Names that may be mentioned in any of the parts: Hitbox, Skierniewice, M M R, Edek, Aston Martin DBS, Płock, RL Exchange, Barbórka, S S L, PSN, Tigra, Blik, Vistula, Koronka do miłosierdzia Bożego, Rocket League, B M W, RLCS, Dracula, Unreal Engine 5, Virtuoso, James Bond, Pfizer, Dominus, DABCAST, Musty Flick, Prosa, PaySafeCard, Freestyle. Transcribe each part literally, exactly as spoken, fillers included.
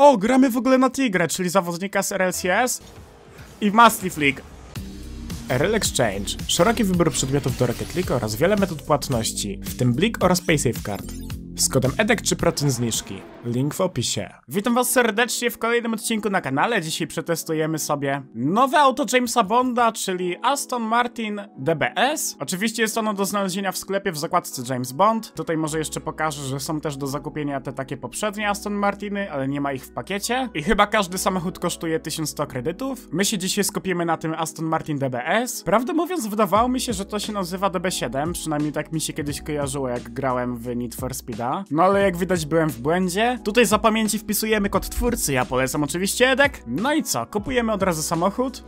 O, gramy w ogóle na Tigrę, czyli zawodnika z R L C S i w Musty Flick. R L Exchange. Szeroki wybór przedmiotów do Rocket League oraz wiele metod płatności, w tym Blik oraz PaySafeCard. Z kodem Edek trzy procent zniżki. Link w opisie. Witam was serdecznie w kolejnym odcinku na kanale. Dzisiaj przetestujemy sobie nowe auto Jamesa Bonda, czyli Aston Martin D B S. Oczywiście jest ono do znalezienia w sklepie w zakładce James Bond. Tutaj może jeszcze pokażę, że są też do zakupienia te takie poprzednie Aston Martiny, ale nie ma ich w pakiecie. I chyba każdy samochód kosztuje tysiąc sto kredytów. My się dzisiaj skupimy na tym Aston Martin D B S. Prawdę mówiąc, wydawało mi się, że to się nazywa D B siedem. Przynajmniej tak mi się kiedyś kojarzyło, jak grałem w Need for Speed. No ale jak widać, byłem w błędzie. Tutaj za pamięci wpisujemy kod twórcy, ja polecam oczywiście Edek. No i co, kupujemy od razu samochód.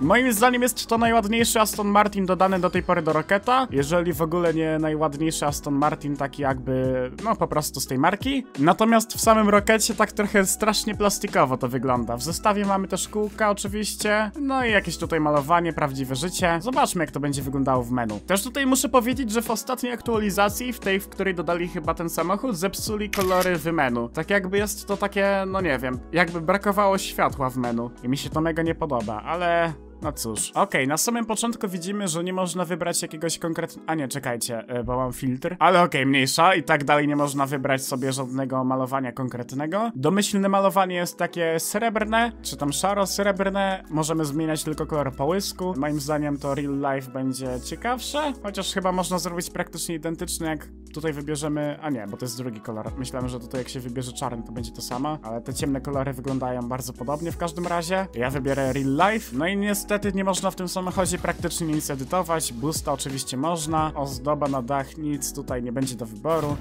Moim zdaniem jest to najładniejszy Aston Martin dodany do tej pory do Rocketa, jeżeli w ogóle nie najładniejszy Aston Martin, taki jakby, no po prostu z tej marki. Natomiast w samym Rockecie tak trochę strasznie plastikowo to wygląda. W zestawie mamy też kółka oczywiście, no i jakieś tutaj malowanie, prawdziwe życie. Zobaczmy, jak to będzie wyglądało w menu. Też tutaj muszę powiedzieć, że w ostatniej aktualizacji, w tej, w której dodali chyba ten samochód, zepsuli kolory w menu. Tak jakby jest to takie, no nie wiem, jakby brakowało światła w menu i mi się to mega nie podoba, ale... no cóż, okej, okay, na samym początku widzimy, że nie można wybrać jakiegoś konkretnego... A nie, czekajcie, bo mam filtr. Ale okej, okay, mniejsza, i tak dalej nie można wybrać sobie żadnego malowania konkretnego. Domyślne malowanie jest takie srebrne, czy tam szaro-srebrne. Możemy zmieniać tylko kolor połysku. Moim zdaniem to real life będzie ciekawsze, chociaż chyba można zrobić praktycznie identyczne, jak tutaj wybierzemy... A nie, bo to jest drugi kolor. Myślałem, że tutaj jak się wybierze czarny, to będzie to samo, ale te ciemne kolory wyglądają bardzo podobnie w każdym razie. Ja wybierę real life, no i niestety Niestety nie można w tym samochodzie praktycznie nic edytować. Boosta oczywiście można, ozdoba na dach, nic tutaj nie będzie do wyboru.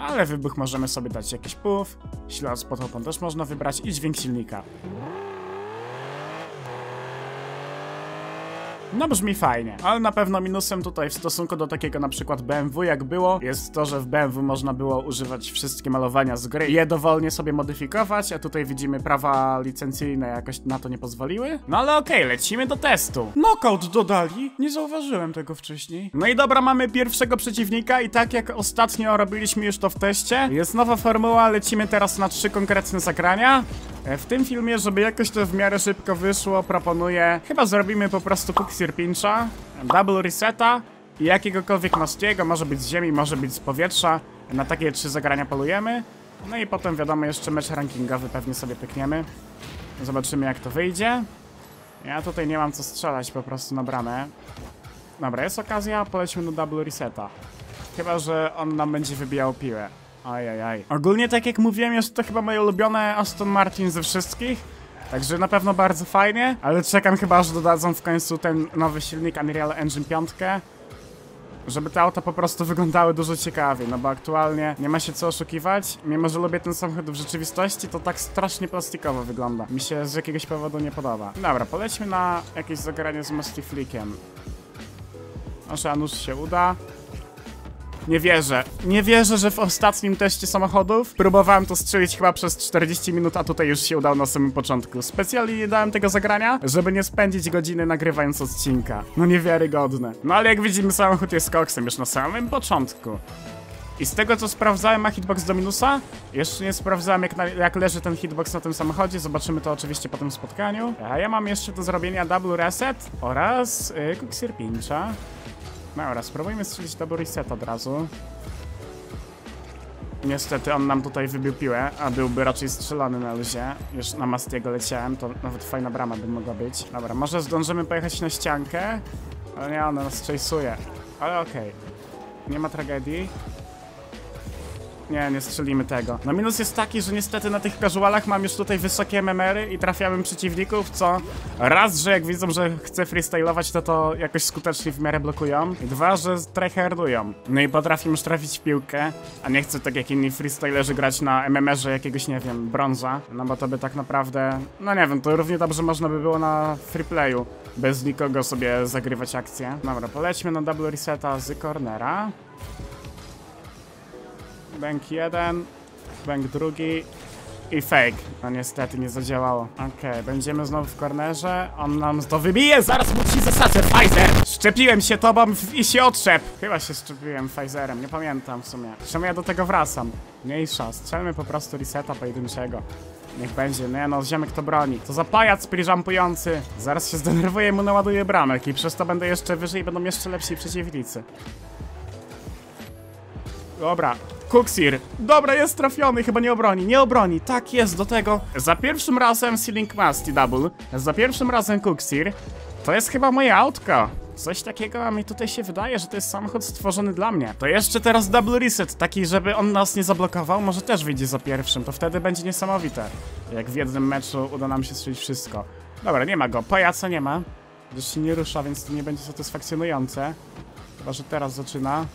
Ale wybuch możemy sobie dać jakiś puff, ślad z podchopą też można wybrać i dźwięk silnika. No brzmi fajnie, ale na pewno minusem tutaj w stosunku do takiego na przykład B M W jak było, jest to, że w B M W można było używać wszystkie malowania z gry i je dowolnie sobie modyfikować, a tutaj widzimy prawa licencyjne jakoś na to nie pozwoliły. No ale okej, okay, lecimy do testu. Knockout dodali? Nie zauważyłem tego wcześniej. No i dobra, mamy pierwszego przeciwnika i tak jak ostatnio robiliśmy już to w teście, jest nowa formuła, lecimy teraz na trzy konkretne zagrania. W tym filmie, żeby jakoś to w miarę szybko wyszło, proponuję... Chyba zrobimy po prostu quicksir pincha, double reseta i jakiegokolwiek Mustiego, może być z ziemi, może być z powietrza. Na takie trzy zagrania polujemy. No i potem wiadomo, jeszcze mecz rankingowy pewnie sobie pykniemy. Zobaczymy, jak to wyjdzie. Ja tutaj nie mam co strzelać po prostu na bramę. Dobra, jest okazja, polećmy do double reseta. Chyba że on nam będzie wybijał piłę. Ajajaj. Ogólnie tak jak mówiłem, jest to chyba moje ulubione Aston Martin ze wszystkich. Także na pewno bardzo fajnie. Ale czekam chyba, aż dodadzą w końcu ten nowy silnik Unreal Engine pięć. Żeby te auta po prostu wyglądały dużo ciekawiej. No bo aktualnie nie ma się co oszukiwać. Mimo że lubię ten samochód w rzeczywistości, to tak strasznie plastikowo wygląda. Mi się z jakiegoś powodu nie podoba. Dobra, polećmy na jakieś zagranie z Musty Flickiem. Może a nuż się uda. Nie wierzę. Nie wierzę, że w ostatnim teście samochodów próbowałem to strzelić chyba przez czterdzieści minut, a tutaj już się udało na samym początku. Specjalnie nie dałem tego zagrania, żeby nie spędzić godziny nagrywając odcinka. No niewiarygodne. No ale jak widzimy, samochód jest koksem już na samym początku. I z tego, co sprawdzałem, ma hitbox Dominusa. Jeszcze nie sprawdzałem, jak, na, jak leży ten hitbox na tym samochodzie. Zobaczymy to oczywiście po tym spotkaniu. A ja mam jeszcze do zrobienia double reset oraz yy, quicksir pincha. Dobra, spróbujmy strzelić double reset od razu. Niestety on nam tutaj wybił piłę, a byłby raczej strzelony na luzie. Już na Mustiego leciałem, to nawet fajna brama by mogła być. Dobra, może zdążymy pojechać na ściankę. Ale nie, ona nas chase'uje. Ale okej, okay. Nie ma tragedii. Nie, nie strzelimy tego. No minus jest taki, że niestety na tych casualach mam już tutaj wysokie M M R-y i trafiamy przeciwników, co raz, że jak widzą, że chcę freestylować, to to jakoś skutecznie w miarę blokują. I dwa, że tryhardują. No i potrafię już trafić piłkę, a nie chcę tak jak inni freestylerzy grać na M M R-ze jakiegoś, nie wiem, brąza. No bo to by tak naprawdę, no nie wiem, to równie dobrze można by było na freeplayu bez nikogo sobie zagrywać akcję. Dobra, polećmy na double reseta z cornera. Bank jeden, bank drugi i fake. No niestety nie zadziałało. Okej, okay, będziemy znowu w kornerze. On nam to wybije, zaraz mu ci zasadzę, Pfizer! Szczepiłem się tobą i się odszep. Chyba się szczepiłem Pfizerem, nie pamiętam w sumie. Czemu ja do tego wracam? Mniejsza, strzelmy po prostu reseta pojedynczego. Niech będzie, nie no, ziomek to broni. To za pajac priżampujący. Zaraz się zdenerwuję i mu naładuję bramek i przez to będę jeszcze wyżej i będą jeszcze lepsi przeciwnicy. Dobra, Kuksir. Dobra, jest trafiony, chyba nie obroni, nie obroni, tak jest do tego. Za pierwszym razem Sealing Musty Double, za pierwszym razem Kuksir. To jest chyba moje autko. Coś takiego, a mi tutaj się wydaje, że to jest samochód stworzony dla mnie. To jeszcze teraz double reset, taki żeby on nas nie zablokował, może też wyjdzie za pierwszym, to wtedy będzie niesamowite. Jak w jednym meczu uda nam się strzelić wszystko. Dobra, nie ma go, pajaca nie ma. Już się nie rusza, więc to nie będzie satysfakcjonujące. Chyba, że teraz zaczyna.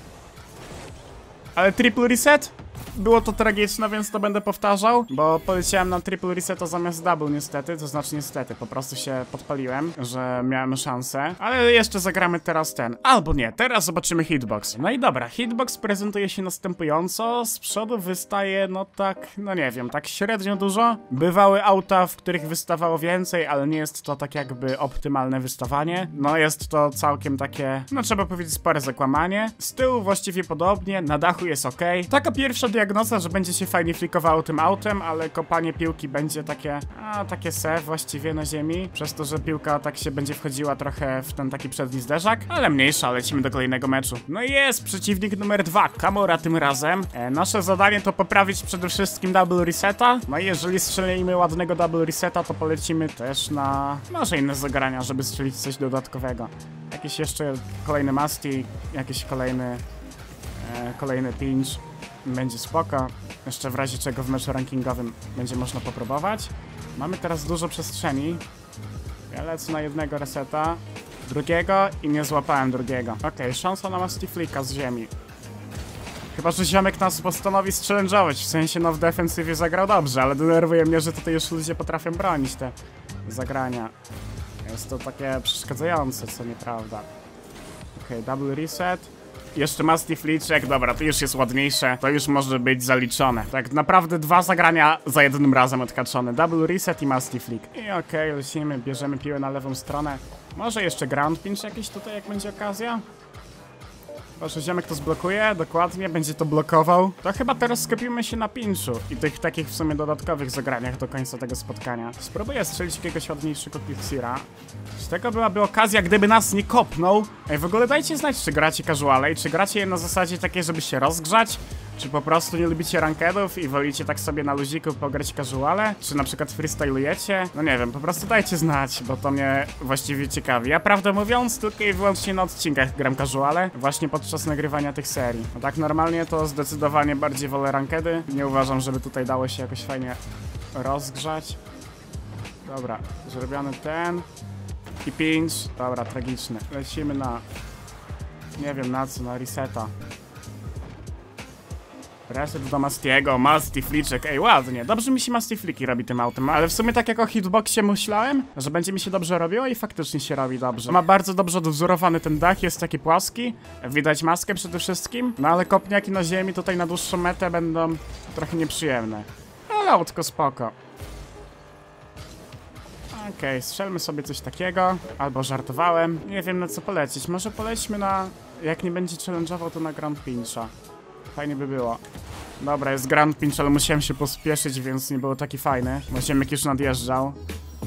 Ale triple reset? Było to tragiczne, więc to będę powtarzał, bo poleciałem na triple reseta zamiast double niestety, to znaczy niestety, po prostu się podpaliłem, że miałem szansę. Ale jeszcze zagramy teraz ten, albo nie, teraz zobaczymy hitbox. No i dobra, hitbox prezentuje się następująco, z przodu wystaje no tak, no nie wiem, tak średnio dużo. Bywały auta, w których wystawało więcej, ale nie jest to tak jakby optymalne wystawanie. No jest to całkiem takie, no trzeba powiedzieć spore zakłamanie. Z tyłu właściwie podobnie, na dachu jest ok. Taka pierwsza diagnoza, że będzie się fajnie flikowało tym autem, ale kopanie piłki będzie takie, a takie se właściwie na ziemi, przez to, że piłka tak się będzie wchodziła trochę w ten taki przedni zderzak, ale mniejsza, lecimy do kolejnego meczu. No i jest przeciwnik numer dwa, Kamora tym razem. E, nasze zadanie to poprawić przede wszystkim double reseta, no i jeżeli strzelimy ładnego double reseta, to polecimy też na może inne zagrania, żeby strzelić coś dodatkowego. Jakiś jeszcze kolejny Musty, jakiś kolejny e, kolejny pinch. Będzie spoko, jeszcze w razie czego w meczu rankingowym będzie można popróbować. Mamy teraz dużo przestrzeni. Ja lecę na jednego reseta, drugiego i nie złapałem drugiego. Okej, okay, szansa na Musty Flicka z ziemi. Chyba, że ziomek nas postanowi challenge'ować, w sensie no w defensywie zagrał dobrze, ale denerwuje mnie, że tutaj już ludzie potrafią bronić te zagrania. Jest to takie przeszkadzające, co nieprawda. Okej, okay, double reset. Jeszcze Musty Fliczek, dobra, to już jest ładniejsze, to już może być zaliczone. Tak naprawdę dwa zagrania za jednym razem odhaczone, double reset i Musty Flick. I okej, okay, lecimy, bierzemy piłę na lewą stronę. Może jeszcze ground pinch jakiś tutaj, jak będzie okazja? Proszę, ziomek to zblokuje, dokładnie, będzie to blokował. To chyba teraz skupimy się na pinchu i tych takich w sumie dodatkowych zagraniach do końca tego spotkania. Spróbuję strzelić jakiegoś ładniejszego Kuksira. Z tego byłaby okazja, gdyby nas nie kopnął. Ej, w ogóle dajcie znać, czy gracie casuale i czy gracie je na zasadzie takiej, żeby się rozgrzać. Czy po prostu nie lubicie rankedów i wolicie tak sobie na luziku pograć casuale? Czy na przykład freestylujecie? No nie wiem, po prostu dajcie znać, bo to mnie właściwie ciekawi. Ja prawdę mówiąc, tylko i wyłącznie na odcinkach gram casuale, właśnie podczas nagrywania tych serii. A tak normalnie to zdecydowanie bardziej wolę rankedy. Nie uważam, żeby tutaj dało się jakoś fajnie rozgrzać. Dobra, zrobiony ten. I pinch. Dobra, tragiczny. Lecimy na... nie wiem na co, na reseta. Reset do Mustiego, Musty Fliczek, ej ładnie, dobrze mi się Musty Flicki robi tym autem, ale w sumie tak jak o hitboxie myślałem, że będzie mi się dobrze robiło i faktycznie się robi dobrze. Ma bardzo dobrze odwzorowany ten dach, jest taki płaski, widać maskę przede wszystkim, no ale kopniaki na ziemi tutaj na dłuższą metę będą trochę nieprzyjemne, ale autko spoko. Okej, okay, strzelmy sobie coś takiego, albo żartowałem, nie wiem na co polecić, może polećmy na, jak nie będzie challenge'ował to na Grand Pincha. Fajnie by było. Dobra, jest Grand Pinch, ale musiałem się pospieszyć, więc nie było taki fajny. Ziomek już nadjeżdżał.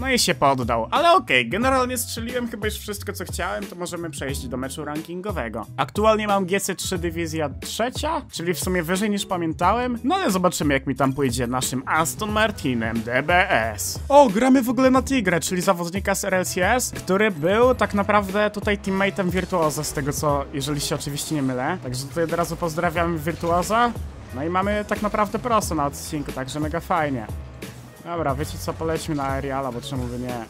No i się poddał, ale okej, okay, generalnie strzeliłem chyba już wszystko co chciałem, to możemy przejść do meczu rankingowego. Aktualnie mam G C trzy dywizja trzecia, czyli w sumie wyżej niż pamiętałem, no ale zobaczymy jak mi tam pójdzie naszym Aston Martinem D B S. O, gramy w ogóle na Tigre, czyli zawodnika z R L C S, który był tak naprawdę tutaj teammate'em Virtuoso z tego co, jeżeli się oczywiście nie mylę. Także tutaj od razu pozdrawiam Virtuoso. No i mamy tak naprawdę Prosa na odcinku, także mega fajnie. Dobra, wiecie co, polećmy na Aeriala, bo czemu by nie?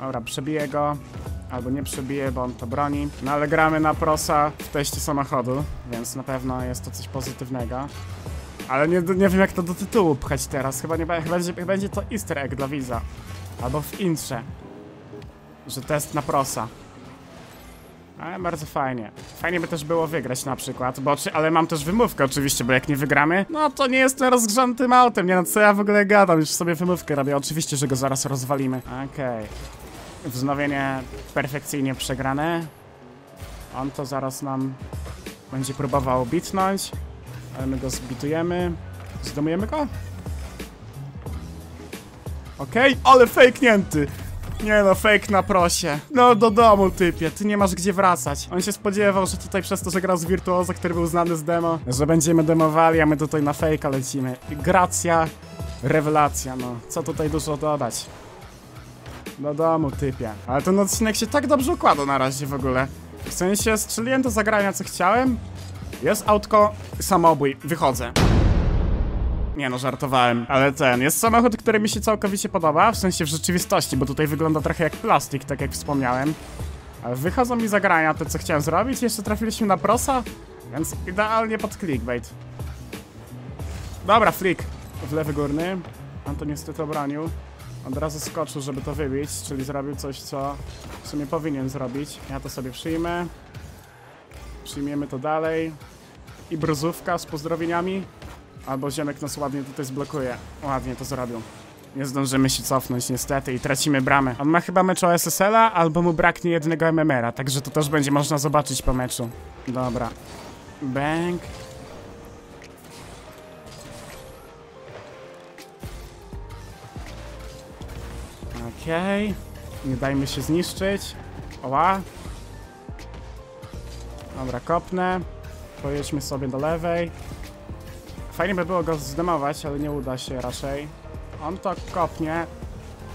Dobra, przebiję go. Albo nie przebiję, bo on to broni. No ale gramy na Prosa w teście samochodu, więc na pewno jest to coś pozytywnego. Ale nie, nie wiem jak to do tytułu pchać teraz, chyba, nie, chyba, będzie, chyba będzie to easter egg dla widza. Albo w intrze. Że test na Prosa. Ale bardzo fajnie. Fajnie by też było wygrać na przykład, bo czy, ale mam też wymówkę oczywiście, bo jak nie wygramy, no to nie jestem rozgrzanym autem, nie no co ja w ogóle gadam, już sobie wymówkę robię, oczywiście, że go zaraz rozwalimy. Okej. Okay. Wznowienie perfekcyjnie przegrane. On to zaraz nam będzie próbował bitnąć, ale my go zbitujemy. Zdomujemy go? Okej? Okay? Ale fejknięty! Nie no, fake na prosie. No do domu, typie, ty nie masz gdzie wracać. On się spodziewał, że tutaj przez to, że grał z Virtuoso, który był znany z demo, że będziemy demowali, a my tutaj na fejka lecimy. Gracja, rewelacja, no. Co tutaj dużo dodać. Do domu, typie. Ale ten odcinek się tak dobrze układa na razie w ogóle. W sensie strzeliłem do zagrania, co chciałem. Jest autko, samobój, wychodzę. Nie no, żartowałem, ale ten, jest samochód, który mi się całkowicie podoba, w sensie w rzeczywistości, bo tutaj wygląda trochę jak plastik, tak jak wspomniałem. Ale wychodzą mi zagrania to, co chciałem zrobić, jeszcze trafiliśmy na Prosa, więc idealnie pod clickbait. Dobra, flick w lewy górny, on to niestety obronił. Od razu skoczył, żeby to wybić, czyli zrobił coś, co w sumie powinien zrobić. Ja to sobie przyjmę. Przyjmiemy to dalej. I bruzówka z pozdrowieniami. Albo ziemek nas ładnie tutaj zblokuje. Ładnie to zrobił. Nie zdążymy się cofnąć niestety i tracimy bramę. On ma chyba mecz o S S L-a, albo mu braknie jednego M M R-a. Także to też będzie można zobaczyć po meczu. Dobra. Bang. Okej. Okay. Nie dajmy się zniszczyć. Oła. Dobra, kopnę. Pojedźmy sobie do lewej. Fajnie by było go zdemować, ale nie uda się raczej. On to kopnie.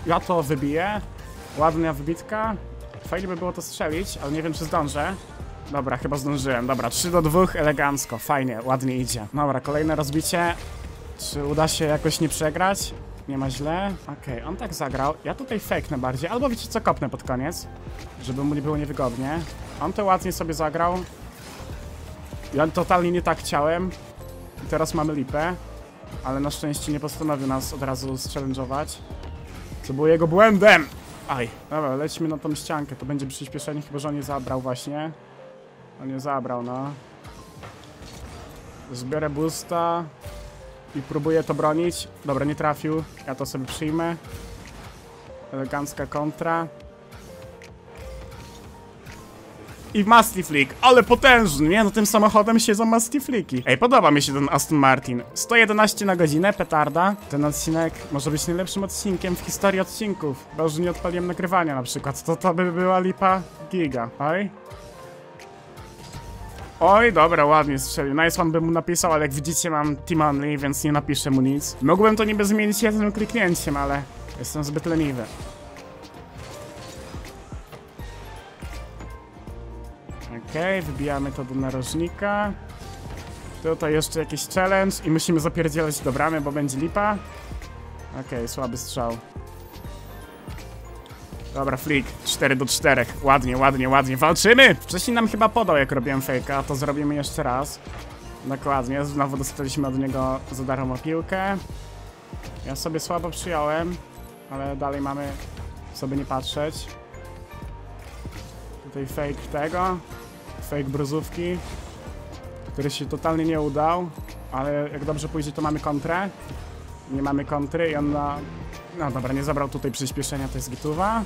Ja to wybiję. Ładna wybitka. Fajnie by było to strzelić, ale nie wiem, czy zdążę. Dobra, chyba zdążyłem. Dobra, trzy do dwóch, elegancko. Fajnie, ładnie idzie. Dobra, kolejne rozbicie. Czy uda się jakoś nie przegrać? Nie ma źle. Okej, okay, on tak zagrał. Ja tutaj fejknę bardziej. Albo wiecie co, kopnę pod koniec. Żeby mu nie było niewygodnie. On to ładnie sobie zagrał. Ja totalnie nie tak chciałem. I teraz mamy lipę, ale na szczęście nie postanowił nas od razu challenge'ować, co było jego błędem. Aj. Dobra, lećmy na tą ściankę, to będzie przyspieszenie, chyba że on je zabrał właśnie. On je zabrał, no. Zbiorę boosta i próbuję to bronić. Dobra, nie trafił, ja to sobie przyjmę. Elegancka kontra. I Musty Flick, ale potężny, nie? No tym samochodem siedzą Musty Flicki. Ej, podoba mi się ten Aston Martin. sto jedenaście na godzinę, petarda. Ten odcinek może być najlepszym odcinkiem w historii odcinków. Bo już nie odpaliłem nagrywania na przykład, to to by była lipa giga. Oj. Oj, dobra, ładnie strzelił. Nice one bym mu napisał, ale jak widzicie mam team only, więc nie napiszę mu nic. Mogłem to niby zmienić jednym kliknięciem, ale jestem zbyt leniwy. Okej, okay, wybijamy to do narożnika. Tutaj jeszcze jakiś challenge i musimy zapierdzielać do bramy, bo będzie lipa. Okej, okay, słaby strzał. Dobra, flick, cztery do czterech. Ładnie, ładnie, ładnie, walczymy! Wcześniej nam chyba podał, jak robiłem fejka, to zrobimy jeszcze raz. Dokładnie, znowu dostaliśmy od niego za darmo piłkę. Ja sobie słabo przyjąłem, ale dalej mamy sobie nie patrzeć. Tutaj fake tego. Fake bruzówki, który się totalnie nie udał, ale jak dobrze pójdzie, to mamy kontrę. Nie mamy kontry i on na... No dobra, nie zabrał tutaj przyspieszenia, to jest gituwa.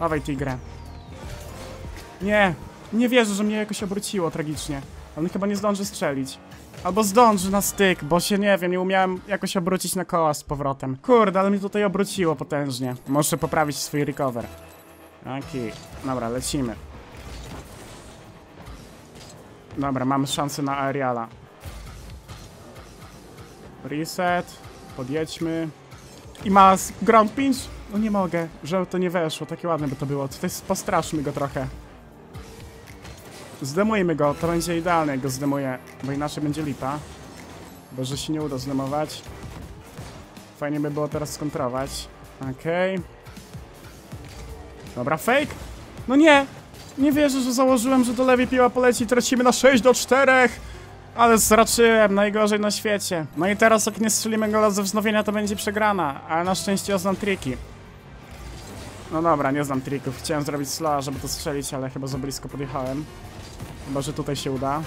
Dawaj tigrę. Nie, nie wierzę, że mnie jakoś obróciło tragicznie. On chyba nie zdąży strzelić. Albo zdąży na styk, bo się nie wiem, nie umiałem jakoś obrócić na koła z powrotem. Kurde, ale mnie tutaj obróciło potężnie. Muszę poprawić swój recover. Okej, okay. Dobra, lecimy. Dobra, mamy szansę na aeriala. Reset. Podjedźmy. I ma ground pinch? No nie mogę, że to nie weszło, takie ładne by to było. Tutaj postraszmy go trochę. Zdemujmy go, to będzie idealne, jak go zdemuję, bo inaczej będzie lipa. Bo że się nie uda zdemować. Fajnie by było teraz skontrować. Okej. Okay. Dobra, fake. No nie! Nie wierzę, że założyłem, że do lewej piła poleci. Tracimy na sześć do czterech. Ale straciłem, najgorzej na świecie. No i teraz jak nie strzelimy gola ze wznowienia, to będzie przegrana. Ale na szczęście ja znam triki. No dobra, nie znam trików. Chciałem zrobić slow, żeby to strzelić, ale chyba za blisko podjechałem. Chyba że tutaj się uda.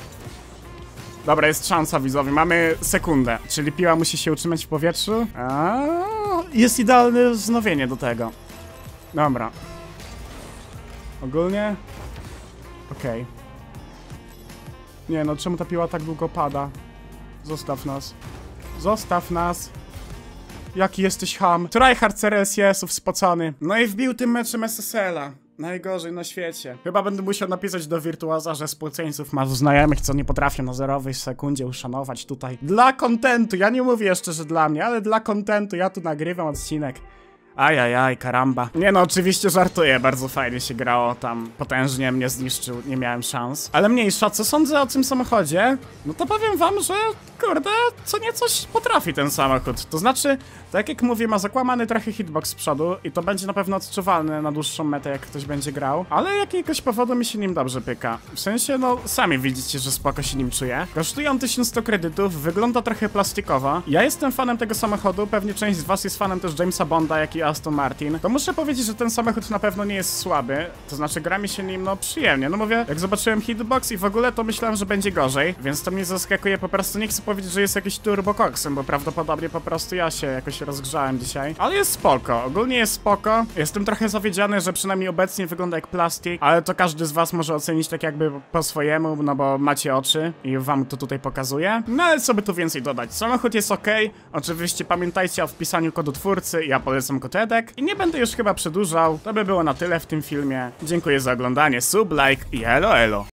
Dobra, jest szansa, widzowie. Mamy sekundę. Czyli piła musi się utrzymać w powietrzu. A jest idealne wznowienie do tego. Dobra. Ogólnie? Okej. Okay. Nie no, czemu ta piła tak długo pada? Zostaw nas. Zostaw nas. Jaki jesteś ham. Tryhard R L C S-ów spocany. No i wbił tym meczem S S L-a. Najgorzej na świecie. Chyba będę musiał napisać do Virtuosa, że spłyceńców masz znajomych, co nie potrafię na zerowej sekundzie uszanować tutaj. Dla kontentu, ja nie mówię jeszcze, że dla mnie, ale dla kontentu ja tu nagrywam odcinek. Ajajaj, karamba. Nie no, oczywiście żartuję, bardzo fajnie się grało, tam potężnie mnie zniszczył, nie miałem szans. Ale mniejsza, co sądzę o tym samochodzie? No to powiem wam, że kurde, co niecoś potrafi ten samochód. To znaczy, tak jak mówię, ma zakłamany trochę hitbox z przodu i to będzie na pewno odczuwalne na dłuższą metę, jak ktoś będzie grał. Ale jakiegoś powodu mi się nim dobrze pyka. W sensie, no, sami widzicie, że spoko się nim czuję. Kosztuje on tysiąc sto kredytów, wygląda trochę plastikowo. Ja jestem fanem tego samochodu, pewnie część z was jest fanem też Jamesa Bonda, jak i Aston Martin, to muszę powiedzieć, że ten samochód na pewno nie jest słaby, to znaczy gra mi się nim no przyjemnie, no mówię, jak zobaczyłem hitbox i w ogóle to myślałem, że będzie gorzej, więc to mnie zaskakuje, po prostu nie chcę powiedzieć, że jest jakiś turbokoksem, bo prawdopodobnie po prostu ja się jakoś rozgrzałem dzisiaj, ale jest spoko, ogólnie jest spoko, jestem trochę zawiedziony, że przynajmniej obecnie wygląda jak plastik, ale to każdy z was może ocenić tak jakby po swojemu, no bo macie oczy i wam to tutaj pokazuję, no ale co by tu więcej dodać, samochód jest ok, oczywiście pamiętajcie o wpisaniu kodu twórcy, ja polecam kod Edek i nie będę już chyba przedłużał, to by było na tyle w tym filmie. Dziękuję za oglądanie, sub, like i elo elo.